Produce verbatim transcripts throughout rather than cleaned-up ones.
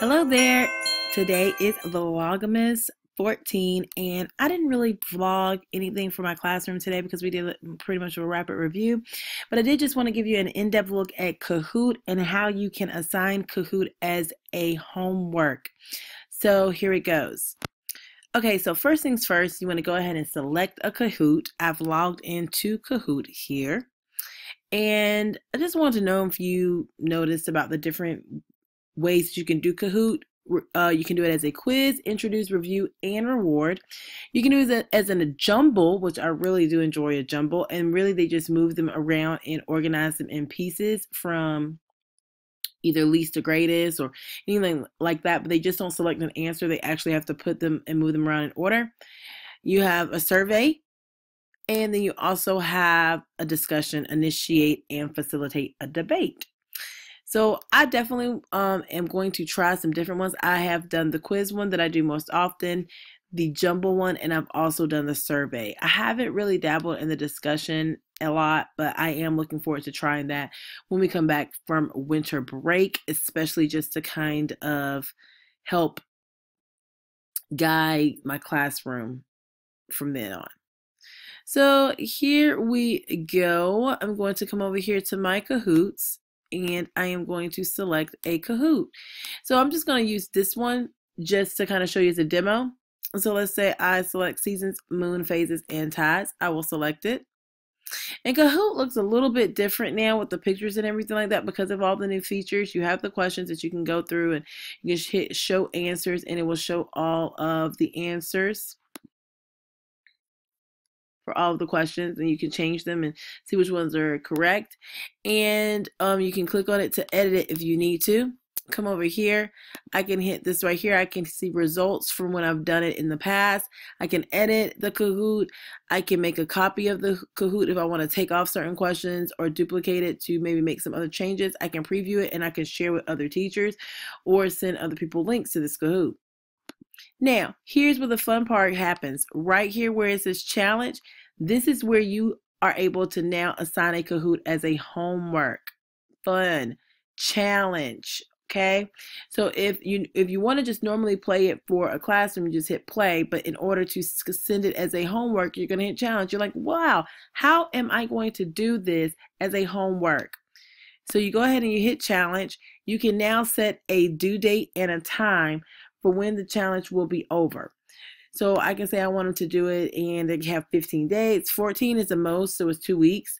Hello there. Today is Vlogmas fourteen, and I didn't really vlog anything for my classroom today because we did pretty much a rapid review, but I did just want to give you an in-depth look at Kahoot and how you can assign Kahoot as a homework. So here it goes. Okay, so first things first, you want to go ahead and select a Kahoot. I've logged into Kahoot here, and I just wanted to know if you noticed about the different ways that you can do Kahoot. Uh, you can do it as a quiz, introduce, review, and reward. You can do it as a, as a jumble, which I really do enjoy a jumble, and really they just move them around and organize them in pieces from either least to greatest or anything like that, but they just don't select an answer. They actually have to put them and move them around in order. You have a survey, and then you also have a discussion, initiate, and facilitate a debate. So I definitely um, am going to try some different ones. I have done the quiz one that I do most often, the jumble one, and I've also done the survey. I haven't really dabbled in the discussion a lot, but I am looking forward to trying that when we come back from winter break, especially just to kind of help guide my classroom from then on. So here we go. I'm going to come over here to my Kahoots, and I am going to select a Kahoot. So I'm just going to use this one just to kind of show you as a demo. So let's say I select seasons, moon, phases, and tides. I will select it. And Kahoot looks a little bit different now with the pictures and everything like that because of all the new features. You have the questions that you can go through, and you can hit show answers, and it will show all of the answers for all of the questions, and you can change them and see which ones are correct. And um, you can click on it to edit it if you need to. Come over here. I can hit this right here. I can see results from when I've done it in the past. I can edit the Kahoot. I can make a copy of the Kahoot if I want to take off certain questions or duplicate it to maybe make some other changes. I can preview it, and I can share with other teachers or send other people links to this Kahoot. Now, here's where the fun part happens. Right here where it says challenge, this is where you are able to now assign a Kahoot as a homework. Fun. Challenge. Okay? So if you if you want to just normally play it for a classroom, you just hit play. But in order to send it as a homework, you're going to hit challenge. You're like, wow, how am I going to do this as a homework? So you go ahead and you hit challenge. You can now set a due date and a time for when the challenge will be over. So I can say I want them to do it, and they have fifteen days. fourteen is the most, so it's two weeks.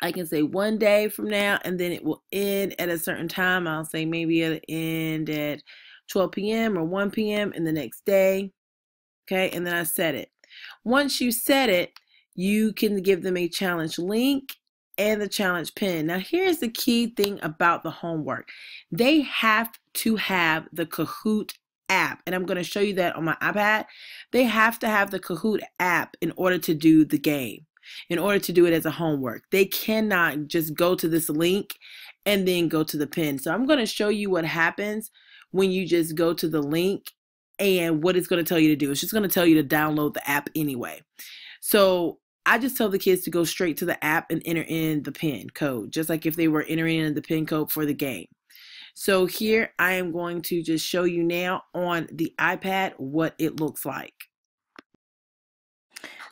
I can say one day from now, and then it will end at a certain time. I'll say maybe it'll end at twelve p m or one p m in the next day. Okay, and then I set it. Once you set it, you can give them a challenge link and the challenge pin. Now here's the key thing about the homework. They have to have the Kahoot app, and I'm going to show you that on my iPad. They have to have the Kahoot app in order to do the game, in order to do it as a homework. They cannot just go to this link and then go to the pin. So I'm going to show you what happens when you just go to the link and what it's going to tell you to do. It's just going to tell you to download the app anyway. So I just tell the kids to go straight to the app and enter in the pin code, just like if they were entering in the pin code for the game. So here I am going to just show you now on the iPad what it looks like.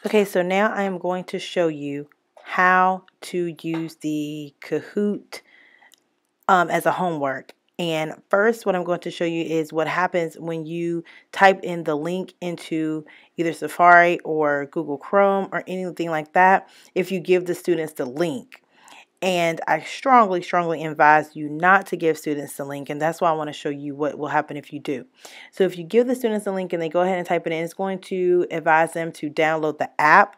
Okay, so now I am going to show you how to use the Kahoot um, as a homework. And first, what I'm going to show you is what happens when you type in the link into either Safari or Google Chrome or anything like that, if you give the students the link. And I strongly, strongly advise you not to give students the link. And that's why I want to show you what will happen if you do. So if you give the students the link and they go ahead and type it in, it's going to advise them to download the app.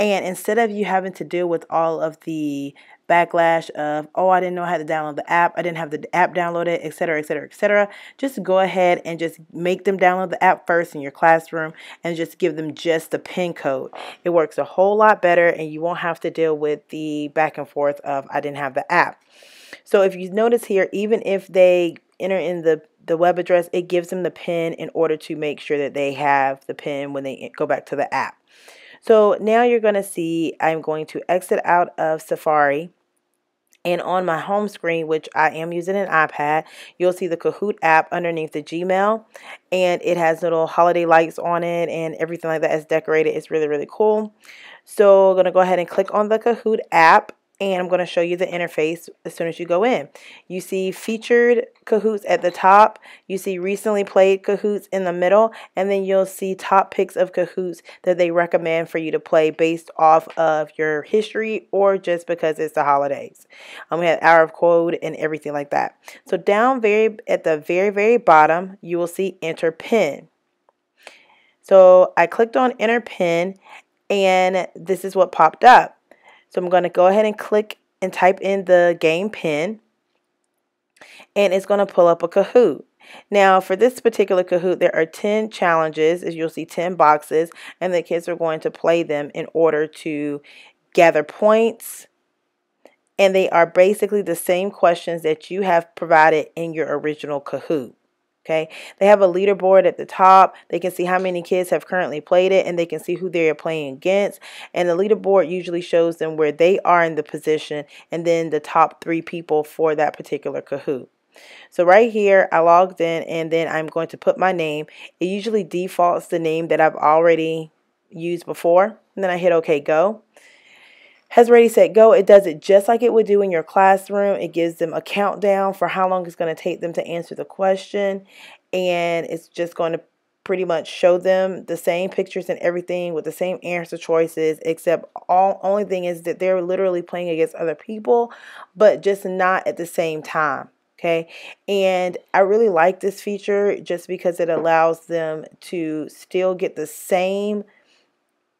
And instead of you having to deal with all of the backlash of, oh, I didn't know how to download the app, I didn't have the app downloaded, et cetera, et cetera, et cetera, just go ahead and just make them download the app first in your classroom and just give them just the pin code. It works a whole lot better, and you won't have to deal with the back and forth of I didn't have the app. So if you notice here, even if they enter in the the web address, it gives them the pin in order to make sure that they have the pin when they go back to the app. So now you're going to see I'm going to exit out of Safari, And on my home screen, which I am using an iPad, you'll see the Kahoot app underneath the Gmail. And it has little holiday lights on it and everything like that is decorated. It's really, really cool. So I'm going to go ahead and click on the Kahoot app. And I'm going to show you the interface as soon as you go in. You see featured Kahoots at the top. You see recently played Kahoots in the middle. And then you'll see top picks of Kahoots that they recommend for you to play based off of your history or just because it's the holidays. Um, we have Hour of Code and everything like that. So down very at the very, very bottom, you will see Enter Pin. So I clicked on Enter Pin and this is what popped up. So I'm going to go ahead and click and type in the game pin, and it's going to pull up a Kahoot. Now for this particular Kahoot, there are ten challenges, as you'll see ten boxes, and the kids are going to play them in order to gather points. And they are basically the same questions that you have provided in your original Kahoot. Okay, they have a leaderboard at the top. They can see how many kids have currently played it, and they can see who they are playing against. And the leaderboard usually shows them where they are in the position and then the top three people for that particular Kahoot. So right here, I logged in, and then I'm going to put my name. It usually defaults the name that I've already used before. And then I hit OK, go. Has already said go. It does it just like it would do in your classroom. It gives them a countdown for how long it's going to take them to answer the question. And it's just going to pretty much show them the same pictures and everything with the same answer choices, except all only thing is that they're literally playing against other people, but just not at the same time. Okay, and I really like this feature just because it allows them to still get the same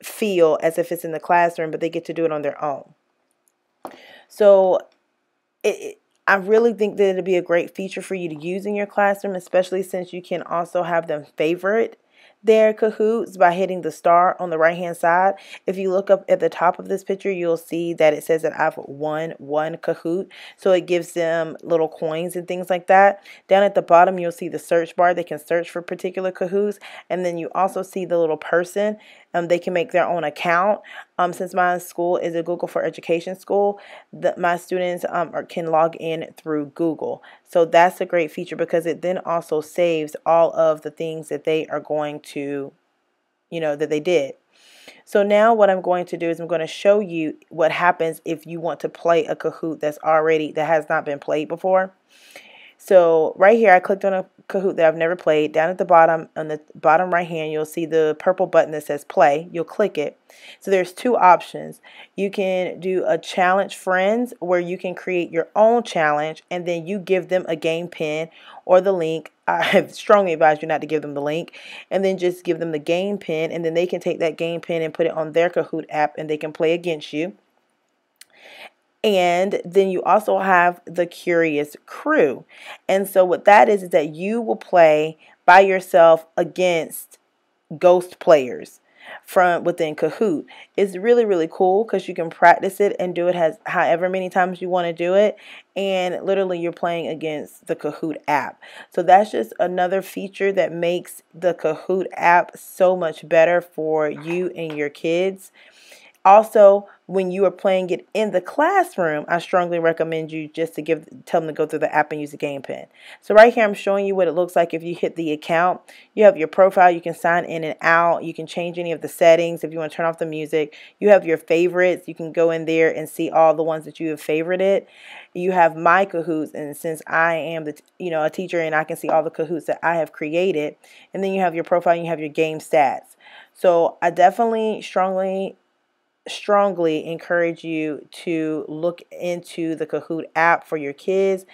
feel as if it's in the classroom, but they get to do it on their own. So it, it, I really think that it'd be a great feature for you to use in your classroom, especially since you can also have them favorite their Kahoots by hitting the star on the right hand side. If you look up at the top of this picture, you'll see that it says that I've won one Kahoot. So it gives them little coins and things like that. Down at the bottom, you'll see the search bar. They can search for particular Kahoots. And then you also see the little person. Um, they can make their own account. Um, since my school is a Google for Education school, the, my students um, are, can log in through Google. So that's a great feature because it then also saves all of the things that they are going to, you know, that they did. So now what I'm going to do is I'm going to show you what happens if you want to play a Kahoot that's already, that has not been played before. So right here, I clicked on a Kahoot that I've never played. Down at the bottom, on the bottom right hand, you'll see the purple button that says play. You'll click it. So there's two options. You can do a challenge friends where you can create your own challenge and then you give them a game pin or the link. I strongly advise you not to give them the link, and then just give them the game pin, and then they can take that game pin and put it on their Kahoot app and they can play against you. And then you also have the Curious Crew. And so what that is is that you will play by yourself against ghost players from within Kahoot. It's really, really cool because you can practice it and do it has however many times you want to do it. And literally you're playing against the Kahoot app. So that's just another feature that makes the Kahoot app so much better for you and your kids. Also, when you are playing it in the classroom, I strongly recommend you just to give tell them to go through the app and use the game pin. So right here, I'm showing you what it looks like if you hit the account. You have your profile. You can sign in and out. You can change any of the settings if you want to turn off the music. You have your favorites. You can go in there and see all the ones that you have favorited. You have my Kahoots, and since I am the you know a teacher and I can see all the Kahoots that I have created, and then you have your profile. And you have your game stats. So I definitely strongly strongly encourage you to look into the Kahoot app for your kids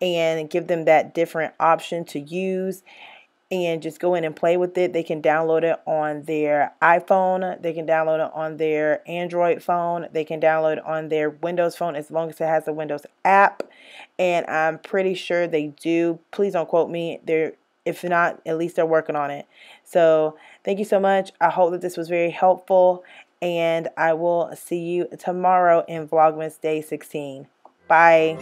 and give them that different option to use and just go in and play with it. They can download it on their iPhone. They can download it on their Android phone. They can download it on their Windows phone as long as it has a Windows app. And I'm pretty sure they do. Please don't quote me. They're If not, at least they're working on it. So thank you so much. I hope that this was very helpful. And I will see you tomorrow in Vlogmas Day sixteen. Bye.